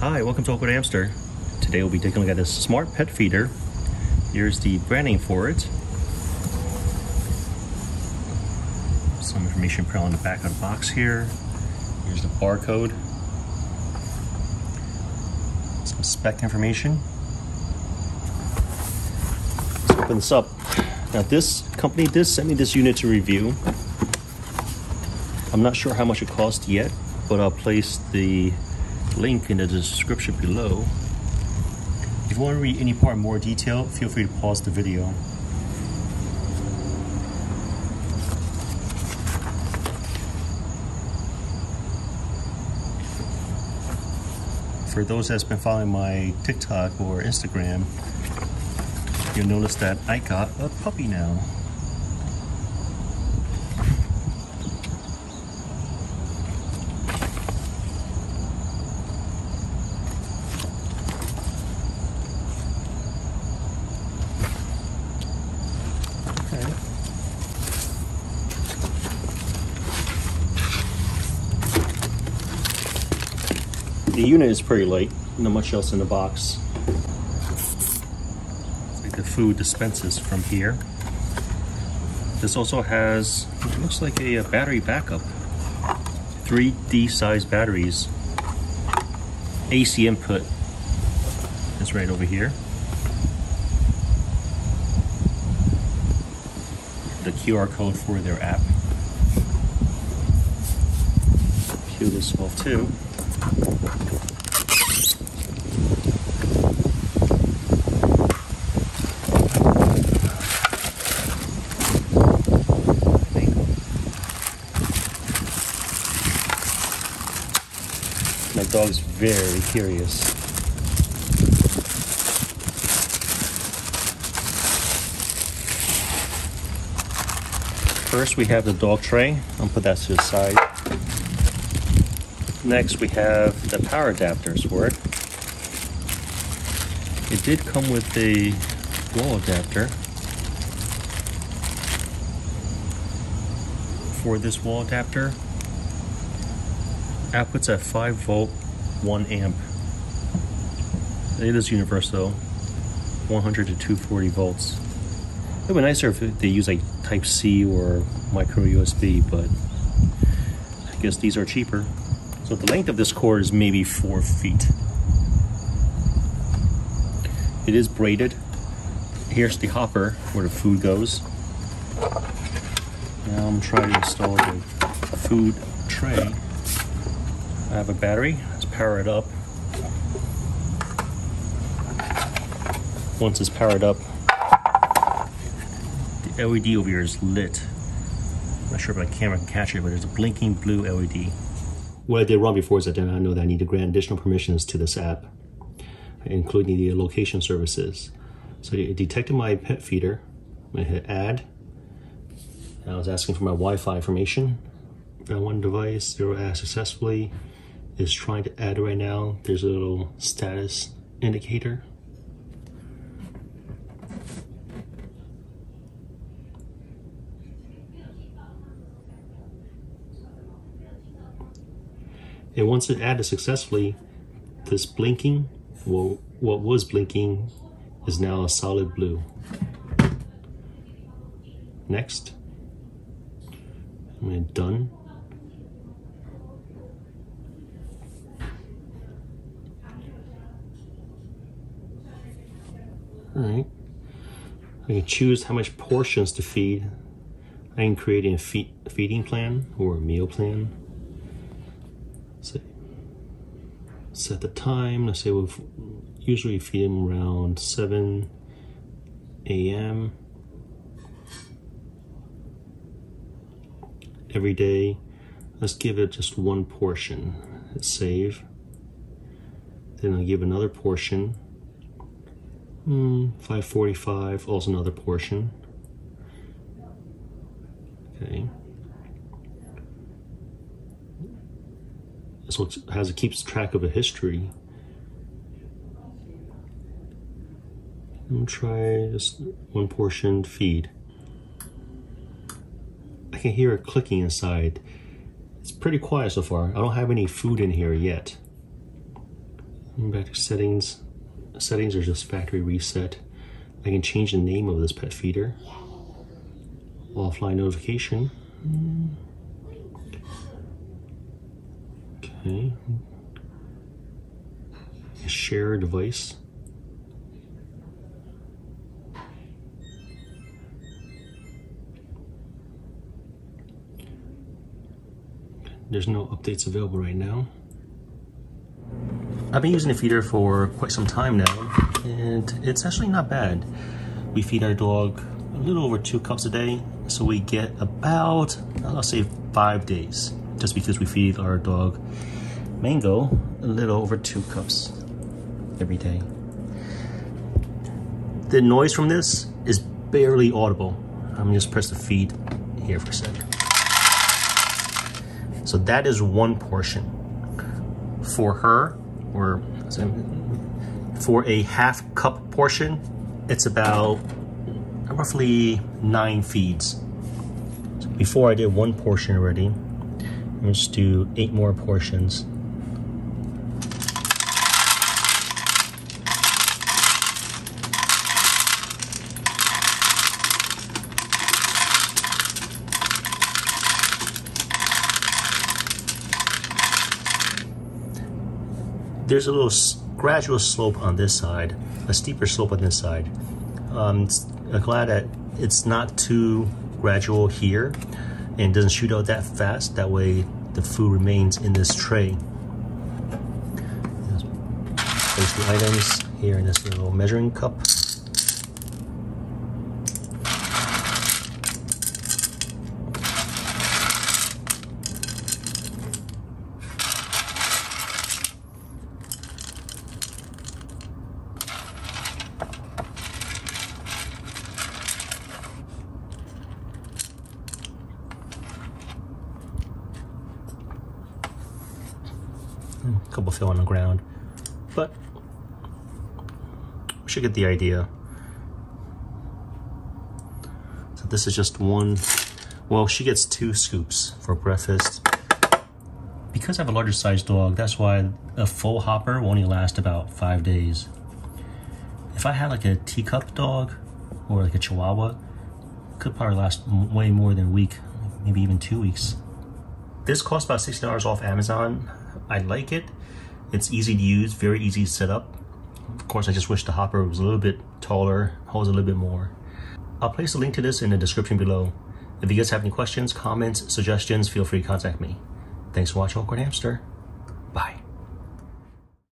Hi, welcome to Awkward Hamster. Today we'll be taking a look at this Smart Pet Feeder. Here's the brand name for it. Some information printed on the back of the box here. Here's the barcode. Some spec information. Let's open this up. Now this company did send me this unit to review. I'm not sure how much it cost yet, but I'll place the link in the description below. If you want to read any part in more detail, feel free to pause the video. For those that's been following my TikTok or Instagram, you'll notice that I got a puppy now. The unit is pretty light, not much else in the box. It's like the food dispenses from here. This also has, it looks like a battery backup. 3D size batteries. AC input is right over here. The QR code for their app. Peel this off too. My dog's very curious. First, we have the dog tray. I'll put that to the side. Next, we have the power adapters for it. It did come with a wall adapter. For this wall adapter, outputs at 5 volt, 1 amp. It is universal, 100 to 240 volts. It would be nicer if they use like Type C or micro USB, but I guess these are cheaper. So the length of this cord is maybe 4 feet. It is braided. Here's the hopper where the food goes. Now I'm trying to install the food tray. I have a battery. Let's power it up. Once it's powered up, the LED over here is lit. I'm not sure if my camera can catch it, but there's a blinking blue LED. What I did wrong before is I did not know that I need to grant additional permissions to this app, including the location services. So it detected my pet feeder. I'm going to hit add. I was asking for my Wi-Fi information. One device, 0 add successfully, is trying to add right now. There's a little status indicator. And once it added successfully, this blinking, well, what was blinking is now a solid blue. Next, I'm going to done. All right, I can choose how much portions to feed. I can create a feeding plan or a meal plan. Set the time. Let's say we'll usually feed them around 7 AM every day. Let's give it just one portion. Let's save. Then I'll give another portion. 5:45, also another portion. Okay. So it has, it keeps track of a history. I'm gonna try just one portion feed. I can hear it clicking inside. It's pretty quiet so far. I don't have any food in here yet. Going back to settings. Settings are just factory reset. I can change the name of this pet feeder. Offline notification. Okay. Share device. There's no updates available right now. I've been using the feeder for quite some time now, and it's actually not bad. We feed our dog a little over 2 cups a day, so we get about, I'll say 5 days, just because we feed our dog Mango a little over 2 cups every day. The noise from this is barely audible. I'm just press the feed here for a second. So that is one portion. For her, or for a 1/2 cup portion, it's about roughly 9 feeds. So before I did one portion already, I'm going to do 8 more portions. There's a little gradual slope on this side, a steeper slope on this side. I'm glad that it's not too gradual here and doesn't shoot out that fast. That way the food remains in this tray. Place the items here in this little measuring cup. A couple fell on the ground, but we should get the idea. So this is just one. Well, she gets 2 scoops for breakfast. Because I have a larger sized dog, that's why a full hopper will only last about 5 days. If I had like a teacup dog or like a Chihuahua, it could probably last way more than a week, maybe even 2 weeks. This costs about $60 off Amazon. I like it. It's easy to use, very easy to set up. Of course, I just wish the hopper was a little bit taller, holds a little bit more. I'll place a link to this in the description below. If you guys have any questions, comments, suggestions, feel free to contact me. Thanks for watching Awkward Hamster.